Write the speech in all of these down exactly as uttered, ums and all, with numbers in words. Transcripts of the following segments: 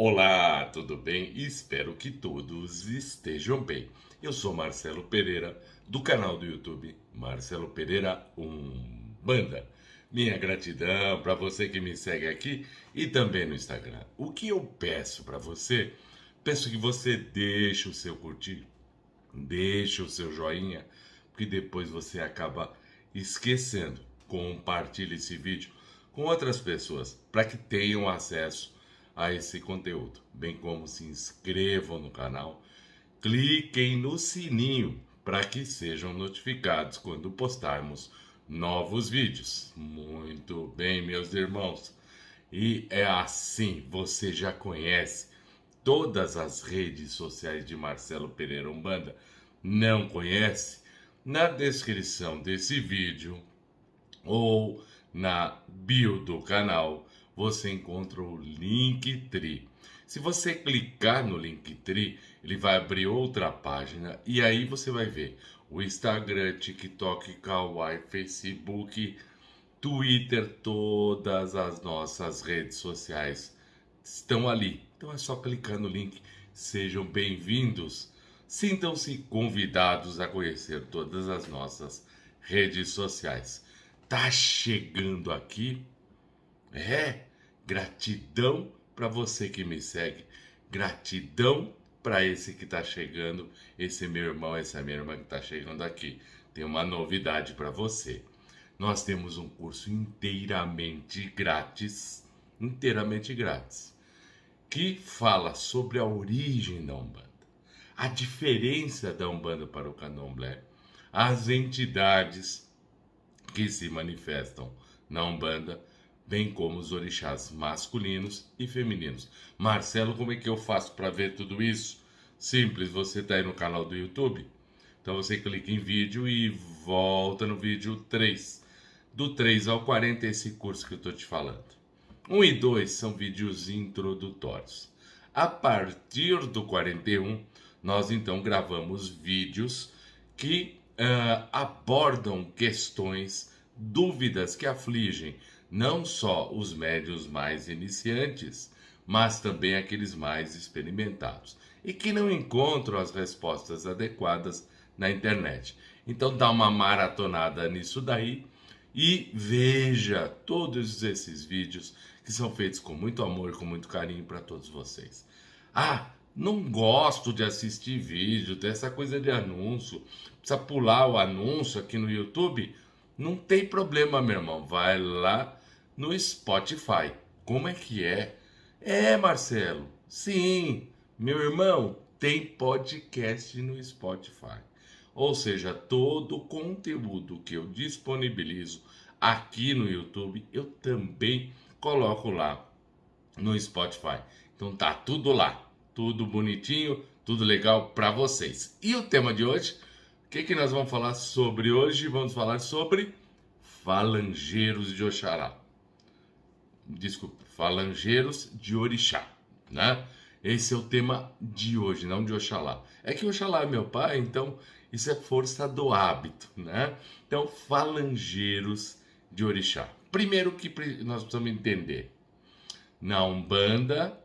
Olá, tudo bem? Espero que todos estejam bem. Eu sou Marcelo Pereira, do canal do YouTube Marcelo Pereira Umbanda. Minha gratidão para você que me segue aqui e também no Instagram. O que eu peço para você? Peço que você deixe o seu curtir, deixe o seu joinha, porque depois você acaba esquecendo. Compartilhe esse vídeo com outras pessoas para que tenham acesso a esse conteúdo, bem como se inscrevam no canal, cliquem no sininho para que sejam notificados quando postarmos novos vídeos. Muito bem, meus irmãos, e é assim, você já conhece todas as redes sociais de Marcelo Pereira Umbanda. Não conhece? Na descrição desse vídeo ou na bio do canal, você encontra o Linktree. Se você clicar no Linktree, ele vai abrir outra página e aí você vai ver o Instagram, TikTok, Kawaii, Facebook, Twitter, todas as nossas redes sociais estão ali. Então é só clicar no link. Sejam bem-vindos, sintam-se convidados a conhecer todas as nossas redes sociais. Tá chegando aqui? É, gratidão para você que me segue, gratidão para esse que está chegando, esse meu irmão, essa minha irmã que está chegando aqui. Tem uma novidade para você. Nós temos um curso inteiramente grátis, inteiramente grátis, que fala sobre a origem da Umbanda, a diferença da Umbanda para o Candomblé, as entidades que se manifestam na Umbanda, bem como os orixás masculinos e femininos. Marcelo, como é que eu faço para ver tudo isso? Simples, você está aí no canal do YouTube, então você clica em vídeo e volta no vídeo três. Do três ao quarenta é esse curso que eu estou te falando. um e dois são vídeos introdutórios. A partir do quarenta e um, nós então gravamos vídeos que uh, abordam questões, dúvidas que afligem não só os médiuns mais iniciantes, mas também aqueles mais experimentados e que não encontram as respostas adequadas na internet. Então dá uma maratonada nisso daí e veja todos esses vídeos que são feitos com muito amor, com muito carinho para todos vocês. Ah, não gosto de assistir vídeo, tem essa coisa de anúncio, precisa pular o anúncio aqui no YouTube. Não tem problema, meu irmão, vai lá no Spotify. Como é que é? É, Marcelo, sim, meu irmão, tem podcast no Spotify. Ou seja, todo o conteúdo que eu disponibilizo aqui no YouTube, eu também coloco lá no Spotify. Então tá tudo lá, tudo bonitinho, tudo legal para vocês. E o tema de hoje, o que que nós vamos falar sobre hoje? Vamos falar sobre falangeiros de Oxalá. Desculpa, falangeiros de Orixá, né? Esse é o tema de hoje, não de Oxalá. É que Oxalá é meu pai, então isso é força do hábito, né? Então, falangeiros de Orixá. Primeiro que nós precisamos entender, na Umbanda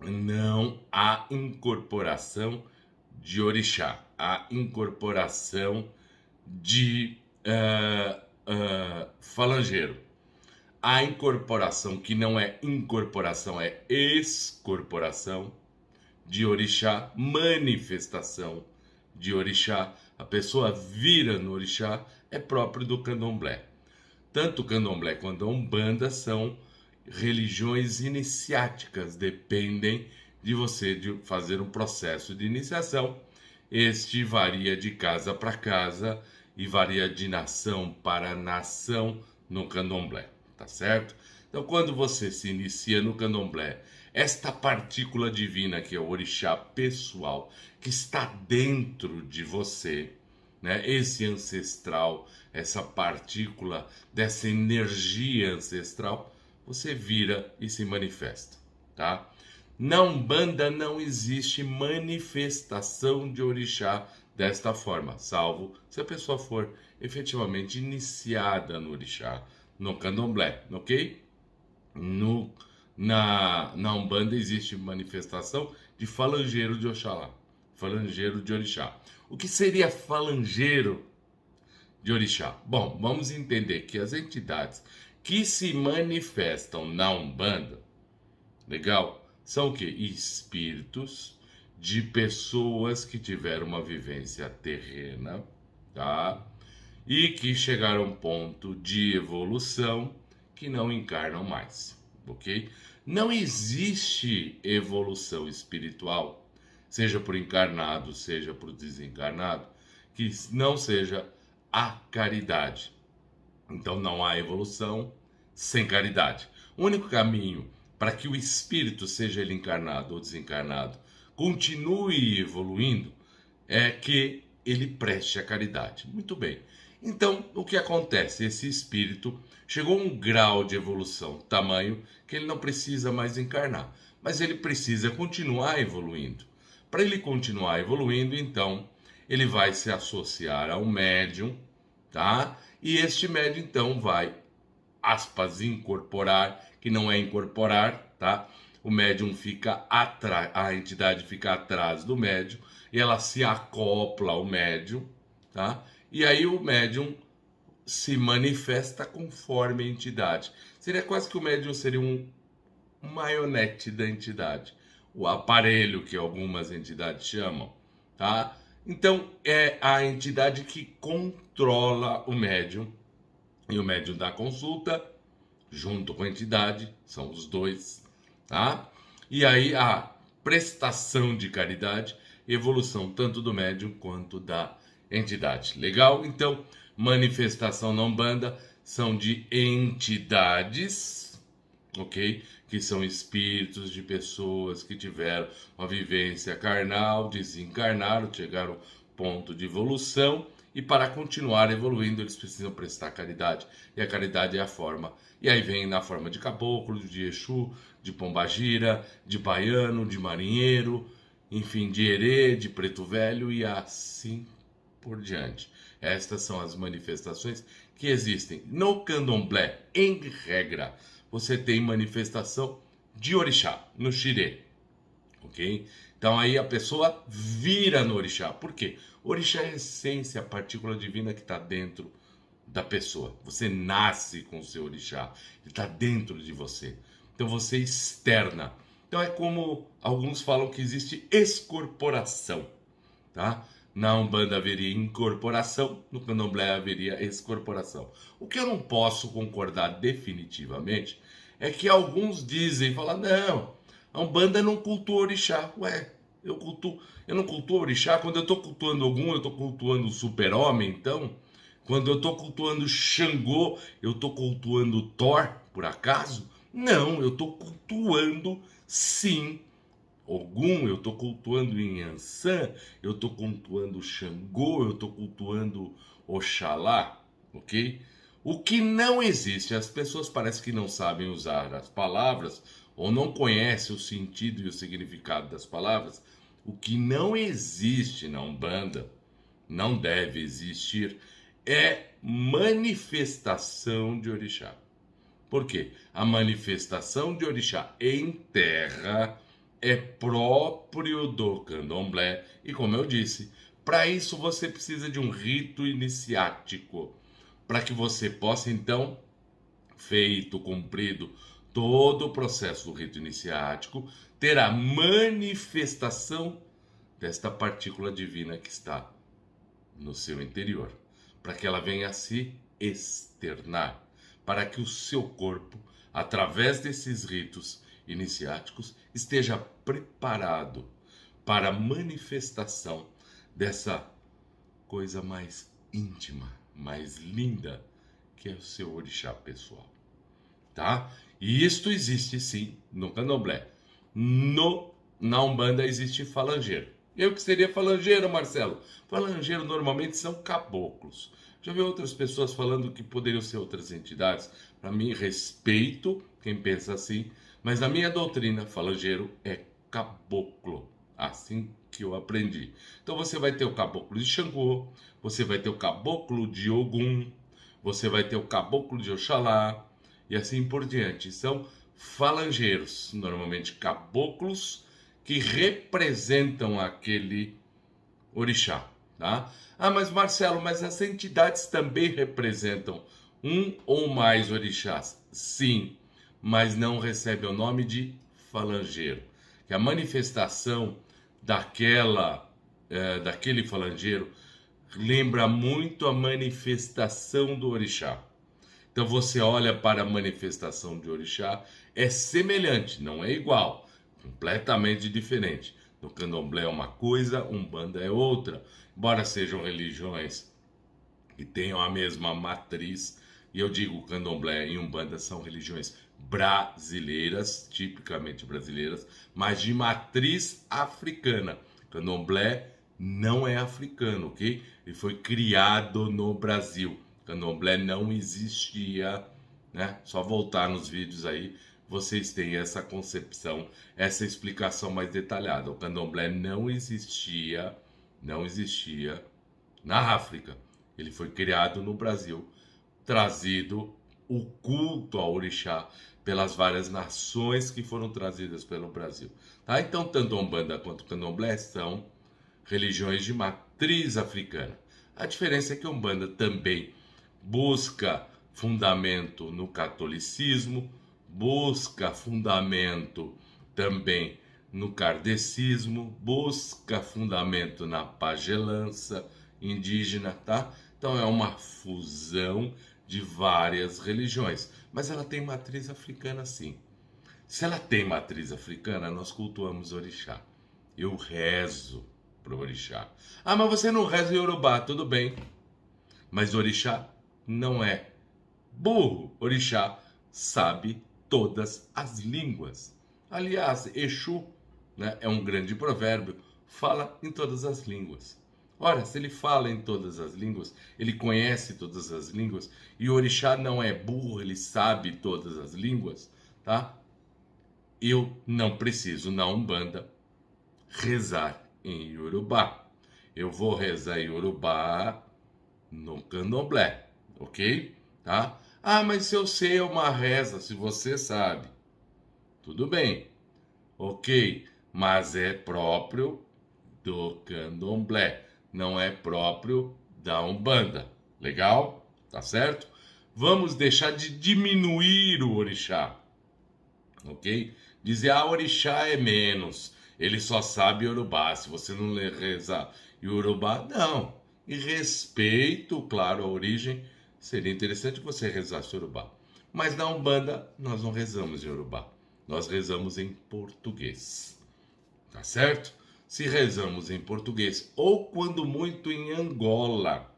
não há incorporação de Orixá, a incorporação de uh, uh, falangeiro. A incorporação, que não é incorporação, é excorporação de orixá, manifestação de orixá. A pessoa vira no orixá, é próprio do candomblé. Tanto o candomblé quanto a umbanda são religiões iniciáticas, dependem de você de fazer um processo de iniciação. Este varia de casa para casa e varia de nação para nação no candomblé, tá certo? Então, quando você se inicia no candomblé, esta partícula divina que é o orixá pessoal, que está dentro de você, né? Esse ancestral, essa partícula dessa energia ancestral, você vira e se manifesta, tá? Na Umbanda não existe manifestação de orixá desta forma, salvo se a pessoa for efetivamente iniciada no orixá, no candomblé, ok? No, Na, na Umbanda existe manifestação de falangeiro de Oxalá, falangeiro de Orixá. O que seria falangeiro de Orixá? Bom, vamos entender que as entidades que se manifestam na Umbanda, legal, são o que? Espíritos de pessoas que tiveram uma vivência terrena, tá? E que chegaram a um ponto de evolução que não encarnam mais, ok? Não existe evolução espiritual, seja por encarnado, seja por desencarnado, que não seja a caridade. Então não há evolução sem caridade. O único caminho para que o espírito, seja ele encarnado ou desencarnado, continue evoluindo é que ele preste a caridade. Muito bem. Então, o que acontece? Esse espírito chegou a um grau de evolução, tamanho, que ele não precisa mais encarnar. Mas ele precisa continuar evoluindo. Para ele continuar evoluindo, então, ele vai se associar a um médium, tá? E este médium, então, vai, aspas, incorporar, que não é incorporar, tá? O médium fica atrás, a entidade fica atrás do médium, e ela se acopla ao médium, tá? E aí o médium se manifesta conforme a entidade. Seria quase que o médium seria um marionete da entidade. O aparelho que algumas entidades chamam, tá? Então é a entidade que controla o médium. E o médium dá consulta junto com a entidade, são os dois, tá? E aí a prestação de caridade, evolução tanto do médium quanto da entidade. Legal? Então, manifestação na Umbanda são de entidades, ok? Que são espíritos de pessoas que tiveram uma vivência carnal, desencarnaram, chegaram ao ponto de evolução e para continuar evoluindo eles precisam prestar caridade. E a caridade é a forma. E aí vem na forma de caboclo, de Exu, de Pombagira, de baiano, de marinheiro, enfim, de herê, de preto velho e assim por diante. Estas são as manifestações que existem. No candomblé, em regra, você tem manifestação de orixá, no xirê, ok? Então aí a pessoa vira no orixá. Por quê? Orixá é a essência, a partícula divina que está dentro da pessoa. Você nasce com o seu orixá, ele está dentro de você. Então você externa. Então é como alguns falam que existe excorporação, tá? Na Umbanda haveria incorporação, no Candomblé haveria excorporação. O que eu não posso concordar definitivamente é que alguns dizem, falam, não, a Umbanda não cultua orixá. Ué, eu, cultuo, eu não cultuo orixá? Quando eu estou cultuando Ogum, eu estou cultuando o super-homem, então? Quando eu estou cultuando Xangô, eu estou cultuando Thor, por acaso? Não, eu estou cultuando, sim, Ogum, eu estou cultuando Iansã, eu estou cultuando Xangô, eu estou cultuando Oxalá, ok? O que não existe, as pessoas parecem que não sabem usar as palavras ou não conhecem o sentido e o significado das palavras. O que não existe na Umbanda, não deve existir, é manifestação de orixá. Por quê? A manifestação de orixá em terra é próprio do candomblé. E como eu disse, para isso você precisa de um rito iniciático, para que você possa, então, feito, cumprido todo o processo do rito iniciático, ter a manifestação desta partícula divina que está no seu interior, para que ela venha a se externar, para que o seu corpo, através desses ritos iniciáticos, esteja preparado para a manifestação dessa coisa mais íntima, mais linda, que é o seu orixá pessoal, tá? E isto existe sim no candomblé. No, na Umbanda existe falangeiro. E o que seria falangeiro, Marcelo? Falangeiro normalmente são caboclos. Já vi outras pessoas falando que poderiam ser outras entidades. Para mim, respeito quem pensa assim, mas na minha doutrina, falangeiro é caboclo, assim que eu aprendi. Então você vai ter o caboclo de Xangô, você vai ter o caboclo de Ogum, você vai ter o caboclo de Oxalá, e assim por diante. São falangeiros, normalmente caboclos, que representam aquele orixá, tá? Ah, mas Marcelo, mas as entidades também representam um ou mais orixás? Sim, mas não recebe o nome de falangeiro, que a manifestação daquela, eh, daquele falangeiro lembra muito a manifestação do orixá. Então você olha para a manifestação de orixá, é semelhante, não é igual, completamente diferente. No candomblé é uma coisa, umbanda é outra, embora sejam religiões que tenham a mesma matriz, e eu digo candomblé e umbanda são religiões brasileiras, tipicamente brasileiras, mas de matriz africana. Candomblé não é africano, ok? Ele foi criado no Brasil. Candomblé não existia, né? Só voltar nos vídeos aí, vocês têm essa concepção, essa explicação mais detalhada. O candomblé não existia, não existia na África. Ele foi criado no Brasil, trazido o culto ao orixá pelas várias nações que foram trazidas pelo Brasil. Tá? Então, tanto a umbanda quanto o candomblé são religiões de matriz africana. A diferença é que a umbanda também busca fundamento no catolicismo, busca fundamento também no kardecismo, busca fundamento na pagelança indígena, tá? Então é uma fusão de várias religiões, mas ela tem matriz africana sim. Se ela tem matriz africana, nós cultuamos orixá. Eu rezo pro orixá. Ah, mas você não reza em Iorubá, tudo bem. Mas orixá não é burro. Orixá sabe todas as línguas. Aliás, Exu, né, é um grande provérbio, fala em todas as línguas. Ora, se ele fala em todas as línguas, ele conhece todas as línguas, e o orixá não é burro, ele sabe todas as línguas, tá? Eu não preciso, na umbanda, rezar em Iorubá. Eu vou rezar em Iorubá no candomblé, ok? Tá? Ah, mas se eu sei uma reza, se você sabe, tudo bem, ok, mas é próprio do candomblé, não é próprio da umbanda, legal? Tá certo? Vamos deixar de diminuir o orixá, ok? Dizer, ah, orixá é menos, ele só sabe Iorubá, se você não rezar Iorubá, não. E respeito, claro, a origem, seria interessante que você rezasse Iorubá. Mas na umbanda, nós não rezamos Iorubá. Nós rezamos em português. Tá certo? Se rezamos em português, ou quando muito em Angola,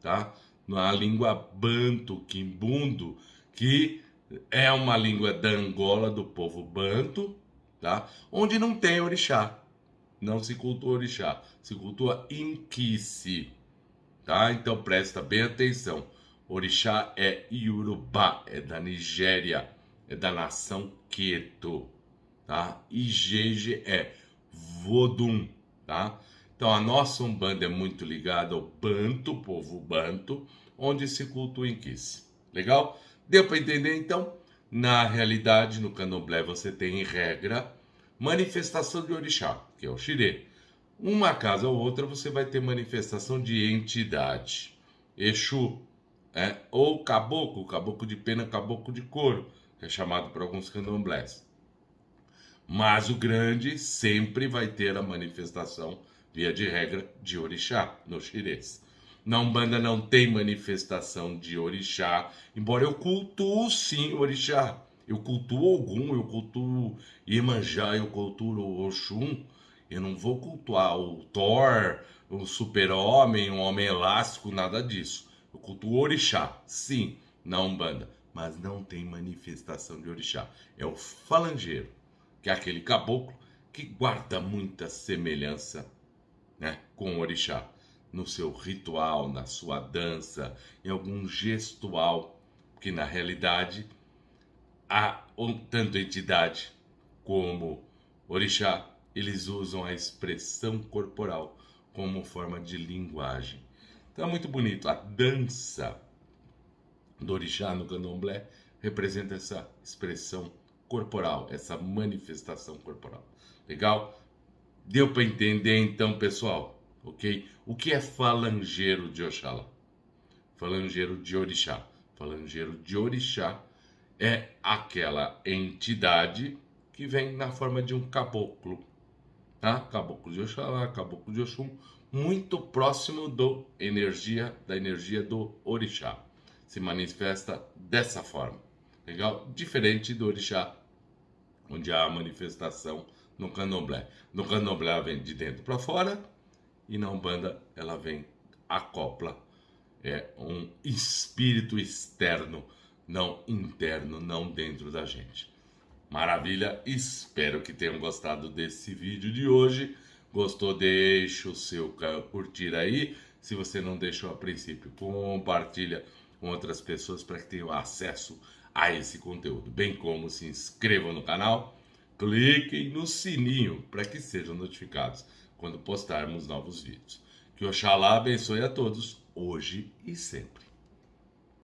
tá? Na língua Banto, Quimbundo, que é uma língua da Angola, do povo Banto, tá? Onde não tem orixá. Não se cultua orixá, se cultua Inquice. Tá? Então presta bem atenção. Orixá é Iorubá, é da Nigéria, é da nação Keto, tá? I G G é Vodum, tá? Então a nossa umbanda é muito ligada ao Banto, povo Banto, onde se cultua Inquice. Legal? Deu para entender então? Na realidade, no candomblé você tem em regra manifestação de orixá, que é o xirê. Uma casa ou outra você vai ter manifestação de entidade. Exu, é, ou caboclo, caboclo de pena, caboclo de couro, que é chamado por alguns candomblés. Mas o grande sempre vai ter a manifestação, via de regra, de orixá, no xirês. Na umbanda não tem manifestação de orixá, embora eu cultuo sim o orixá. Eu cultuo Ogum, eu cultuo Iemanjá, eu cultuo Oxum. Eu não vou cultuar o Thor, o super-homem, o homem elástico, nada disso. Eu cultuo orixá, sim, na umbanda. Mas não tem manifestação de orixá. É o falangeiro, que é aquele caboclo que guarda muita semelhança, né, com o orixá. No seu ritual, na sua dança, em algum gestual. Porque na realidade, a, tanto entidade como orixá, eles usam a expressão corporal como forma de linguagem. Então é muito bonito. A dança do orixá no candomblé representa essa expressão corporal, essa manifestação corporal. Legal? Deu para entender então, pessoal? Ok? O que é falangeiro de Oxalá? Falangeiro de Orixá. Falangeiro de Orixá é aquela entidade que vem na forma de um caboclo, tá? Caboclo de Oxalá, caboclo de Oxum, muito próximo do energia, da energia do Orixá. Se manifesta dessa forma, legal? Diferente do Orixá, onde há a manifestação no Candomblé. No Candomblé ela vem de dentro para fora e na Umbanda ela vem acopla. É um espírito externo, não interno, não dentro da gente. Maravilha, espero que tenham gostado desse vídeo de hoje. Gostou? Deixa o seu curtir aí. Se você não deixou a princípio, compartilha com outras pessoas para que tenham acesso a esse conteúdo. Bem como se inscrevam no canal, cliquem no sininho para que sejam notificados quando postarmos novos vídeos. Que Oxalá abençoe a todos, hoje e sempre.